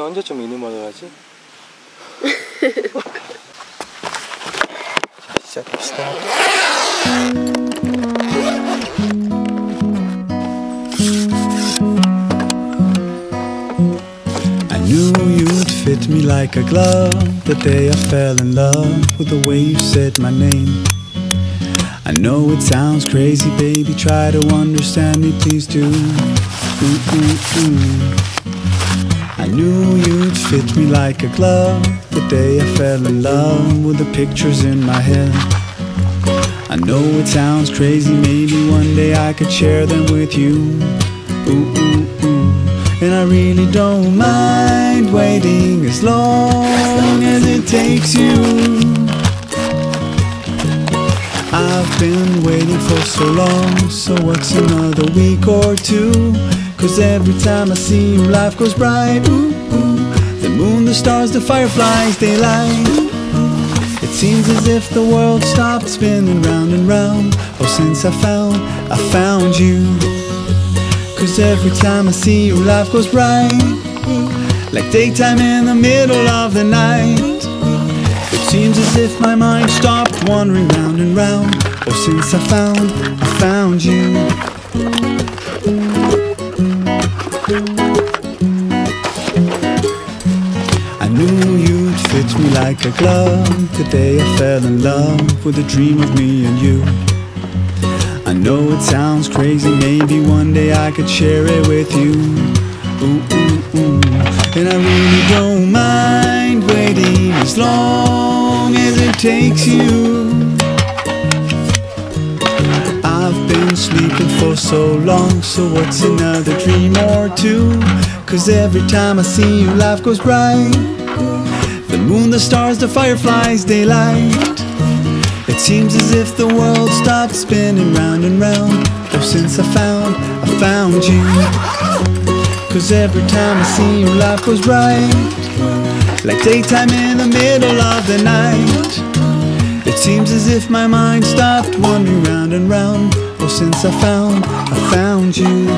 우리는 언제쯤 이누마를 하지? 자, 시작합시다. I knew you'd fit me like a glove the day I fell in love with the way you said my name. I know it sounds crazy, baby, try to understand me, please do. I knew you'd fit me like a glove the day I fell in love with the pictures in my head. I know it sounds crazy, maybe one day I could share them with you. And I really don't mind waiting as long as it takes you. I've been waiting for so long, so what's another week or two? Cause every time I see you, life goes bright. Ooh, ooh. The moon, the stars, the fireflies, they light. It seems as if the world stopped spinning round and round. Oh, since I found you. Cause every time I see you, life goes bright. Like daytime in the middle of the night. Seems as if my mind stopped wandering round and round. Oh, since I found you. I knew you'd fit me like a glove the day I fell in love with a dream of me and you. I know it sounds crazy, maybe one day I could share it with you. Ooh, ooh, ooh. And I really don't mind waiting as long as it takes you. I've been sleeping for so long, so what's another dream or two? Cause every time I see you, life goes bright. The moon, the stars, the fireflies, they light. It seems as if the world stopped spinning round and round. Oh, since I found you. Cause every time I see you, life goes bright. Like daytime in the middle of the night. It seems as if my mind stopped wandering round and round. Oh, since I found you.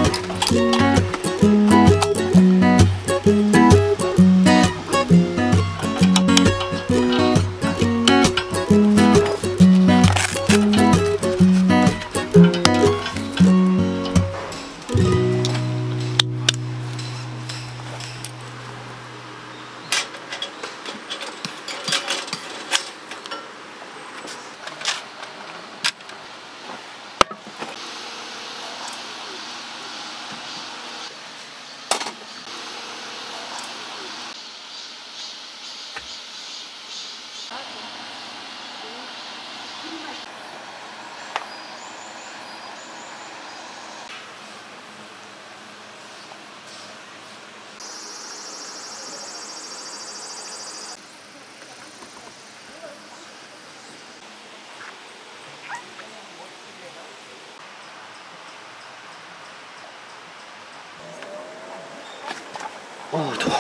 어우, 더워.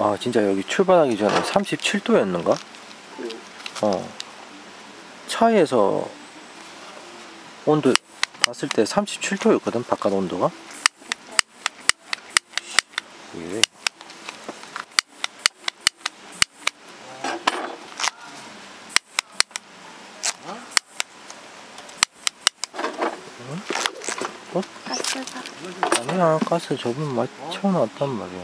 아, 진짜 여기 출발하기 전에 37도였는가? 차에서 온도 봤을 때 37도였거든, 바깥 온도가. 예. 아니야, 가스 저기 채워놨단 말이야.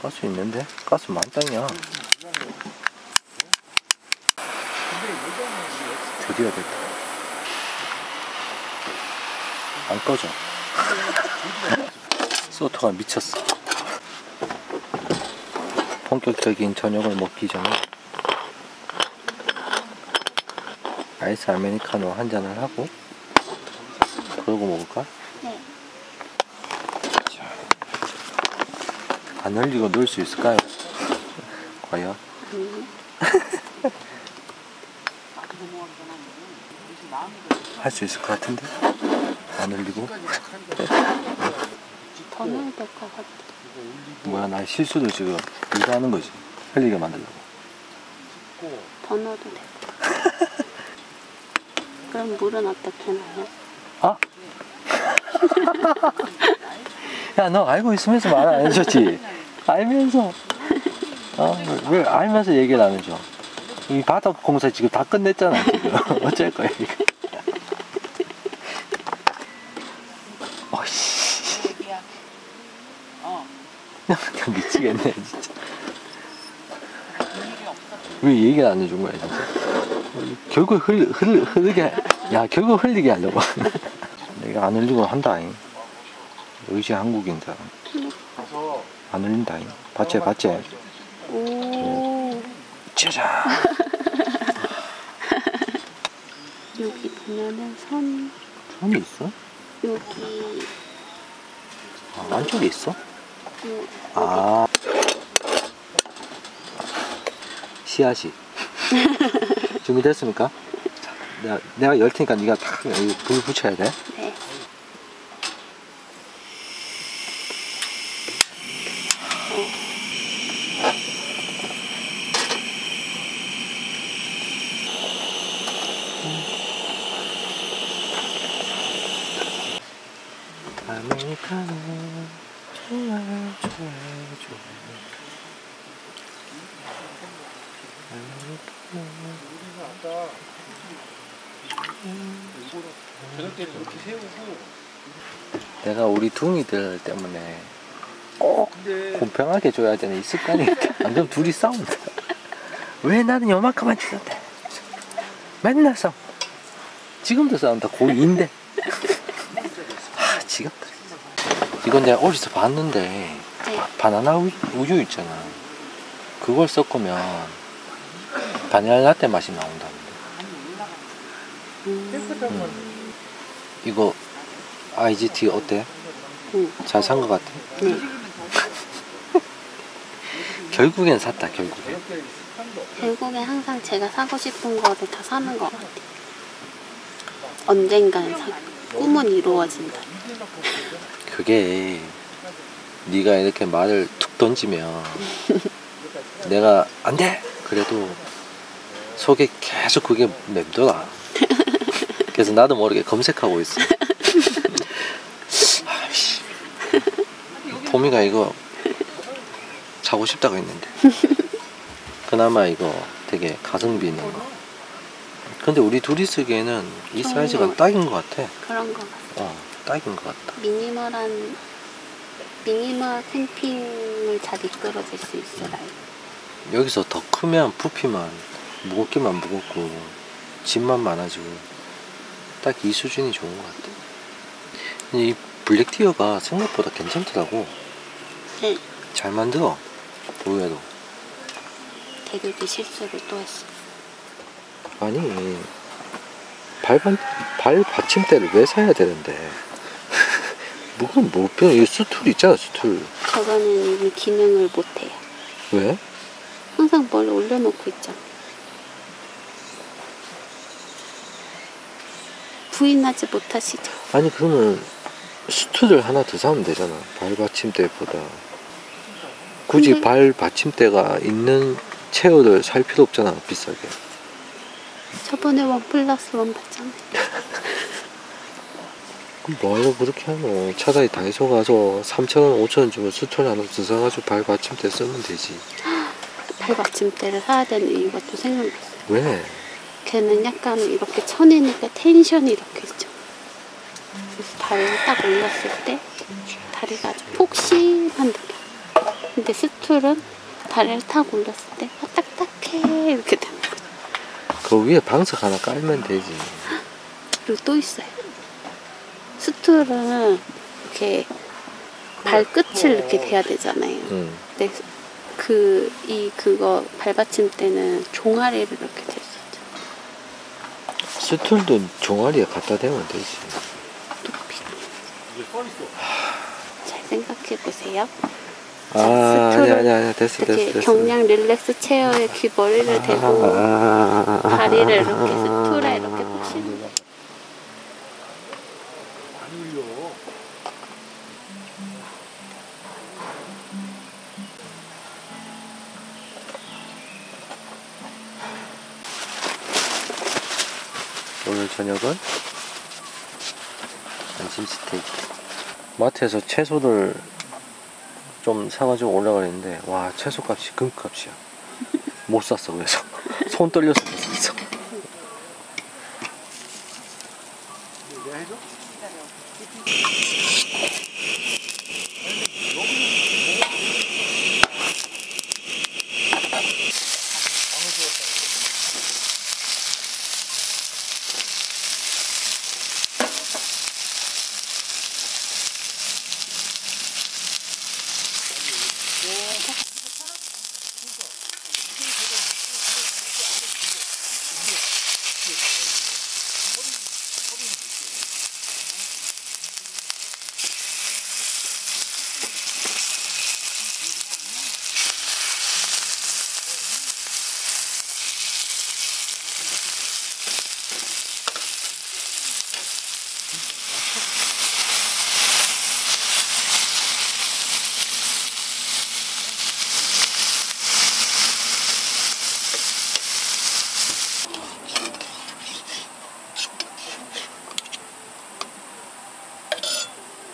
가스 있는데? 가스 많이 땅이야. 드디어 됐다. 안 꺼져. 소터가 미쳤어. 본격적인 저녁을 먹기 전에 아이스 아메리카노 한 잔을 하고 그러고 먹을까? 네. 자, 안 흘리고 넣을 수 있을까요? 과연? 할 수 있을 것 같은데? 안 흘리고? 더 넣을 것 같아. 뭐야, 나 실수도 지금 이거 하는 거지. 흘리게 만들려고. 더 넣어도 되고. 그럼 물은 어떻게 넣어요? 아? 야, 너 알고 있으면서 말 안 해줬지? 알면서. 어? 왜 알면서 얘기를 안 해줘? 이 바닥 공사 지금 다 끝냈잖아, 지금. 어쩔 거야, 이거. 미치겠네, 진짜. 왜 얘기를 안 해준 거야, 진짜. 결국 결국 흘리게 하려고. 내가 안 흘리고 한다잉. 의지 한국인다. 안 흘린다잉. 봤지, 봤지? 오. 짜잔. 여기 보면은 선. 선이 있어? 여기. 아, 안쪽에 있어? 아, 씨앗이 준비됐습니까? 자, 내가 열 테니까 네가 탁 여기 불 붙여야 돼. 네. 아메리카노. 내가 우리 둥이들 때문에 꼭 공평하게 줘야 되는 이 습관이 있다. 완전 둘이 싸운다. 왜 나는 요만큼만 주는데 맨날 싸워. 지금도 싸운다. 고2인데 아, 지겹다. 이건 내가 어디서 봤는데, 네. 바나나 우유 있잖아. 그걸 섞으면 바닐라 라떼 맛이 나온다는데. 이거 IGT 어때? 잘 산 것 같아? 네. 결국엔 샀다, 결국엔. 결국엔 항상 제가 사고 싶은 거를 다 사는 것 같아. 언젠가는 꿈은 이루어진다. 그게 네가 이렇게 말을 툭 던지면 내가 안 돼! 그래도 속에 계속 그게 맴돌아. 그래서 나도 모르게 검색하고 있어. 아이씨, 봄이가 이거 사고 싶다고 했는데 그나마 이거 되게 가성비 있는 거. 근데 우리 둘이 쓰기에는 이 사이즈가 딱인 것 같아. 그런 거 같아. 딱인 것 같다. 미니멀 캠핑을 잘 이끌어줄 수 있어라. 여기서 더 크면 부피만 무겁기만 무겁고 짐만 많아지고 딱 이 수준이 좋은 것 같아. 근데 이 블랙티어가 생각보다 괜찮더라고. 네. 잘 만들어. 의외로. 대륙이 실수를 또 했어. 아니, 발 받침대를 왜 사야 되는데? 무거운 목표, 이 수툴 있잖아, 수툴. 저거는 이미 기능을 못해요. 왜? 항상 뭘 올려놓고 있잖아. 부인하지 못하시죠? 아니, 그러면 수툴을 하나 더 사면 되잖아, 발받침대보다. 굳이 근데... 발받침대가 있는 체어를 살 필요 없잖아, 비싸게. 저번에 1+1 받잖아요. 그럼 뭐하러 그렇게 하노? 차라리 다이소 가서 3,000원, 5,000원 주면 수툴 하나 더 사가지고 발받침대 쓰면 되지. 발받침대를 사야 되는 이유가 또 생각났어요. 왜? 걔는 약간 이렇게 쳐내니까 텐션이 이렇게 있죠. 발을 딱 올렸을 때 다리가 아주 폭신한 느낌. 근데 수툴은 다리를 탁 올렸을 때 딱딱해 이렇게 되는 거죠. 그 위에 방석 하나 깔면 되지. 그리고 또 있어요. 수툴은 이렇게 발끝을 이렇게 대야 되잖아요. 근데 그거 발받침대는 종아리를 이렇게 댈 수 있잖아. 수툴도 종아리에 갖다 대면 되지. 높이. 잘 생각해 보세요. 아, 아니야, 됐어. 경량 릴렉스 체어에 귀 머리를 대고 다리를 이렇게 스툴에 이렇게 보시는 거예요. 오늘 저녁은 안심 스테이크. 마트에서 채소들 좀 사가지고 올라가는데 와 채소값이 금값이야. 못 샀어. 그래서 손 떨려서 못 샀어.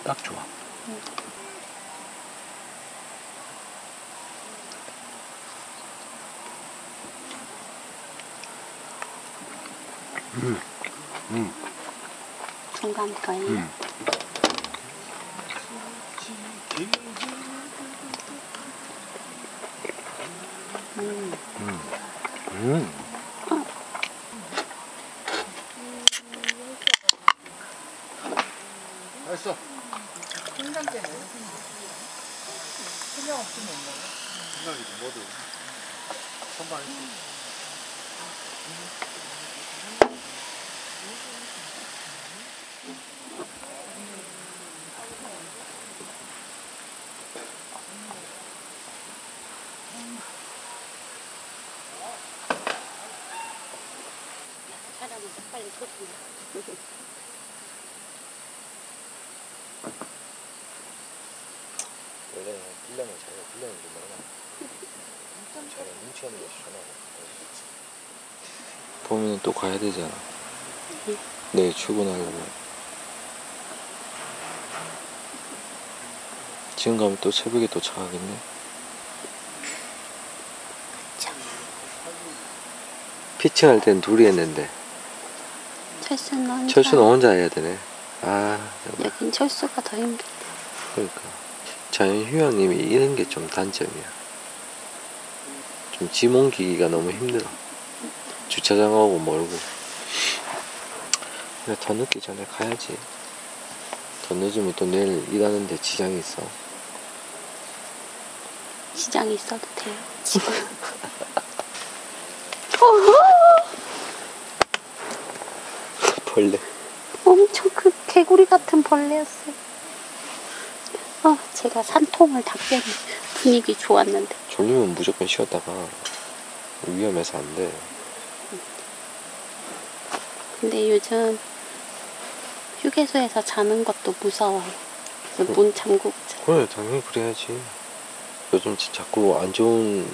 딱 좋아. 정감거리. 맛있어. 생강잼 생강 없으면 없나? 생강이지 뭐든 선반에 차라리 빨리 꽂히네. 원래는 빌라면 자기가 빌라는 줄 알아. 자기가 눈치 없는 것이 전화가 없어. 보면은 또 가야 되잖아. 내일 출근하려면. 지금 가면 또 새벽에 도착하겠네. 피칭할 땐 둘이 했는데 철수는 혼자 해야 되네. 아, 여긴 철수가 더 힘들다. 그러니까 자연휴양림이 이런 게 좀 단점이야. 좀 짐 옮기기가 너무 힘들어. 주차장하고 멀고. 근데 더 늦기 전에 가야지. 더 늦으면 또 내일 일하는데 지장이 있어. 지장이 있어도 돼요 지금. 벌레. 엄청 그 개구리 같은 벌레였어요. 제가 산통을 다 빼는 분위기 좋았는데. 졸리면 무조건 쉬었다가 위험해서 안 돼. 근데 요즘 휴게소에서 자는 것도 무서워요. 문 잠그고 자요. 그래 당연히 그래야지. 요즘 자꾸 안 좋은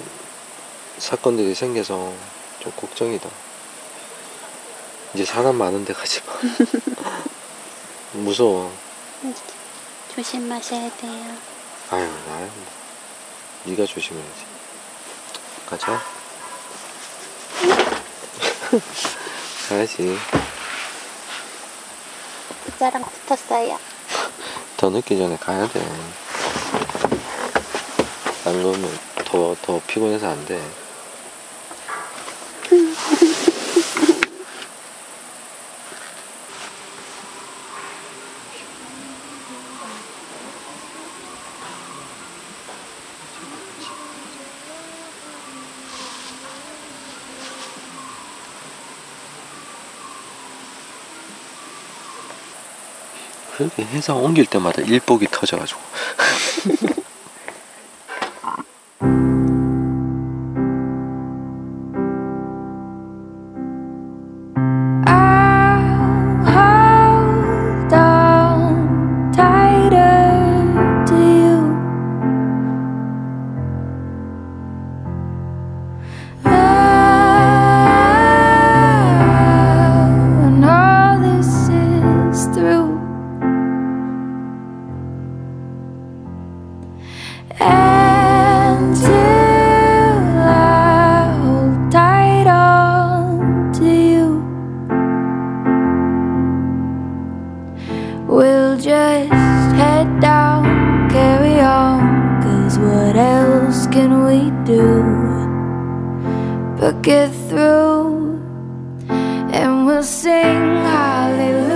사건들이 생겨서 좀 걱정이다. 이제 사람 많은 데 가지 마. 무서워. 조심하셔야 돼요. 아유, 나야. 네가 조심해야지. 가자. 가야지. 부자랑 붙었어요. 더 늦기 전에 가야 돼. 안 그러면 더 피곤해서 안 돼. 그렇게 회사 옮길 때마다 일복이 터져가지고. do, but get through, and we'll sing hallelujah.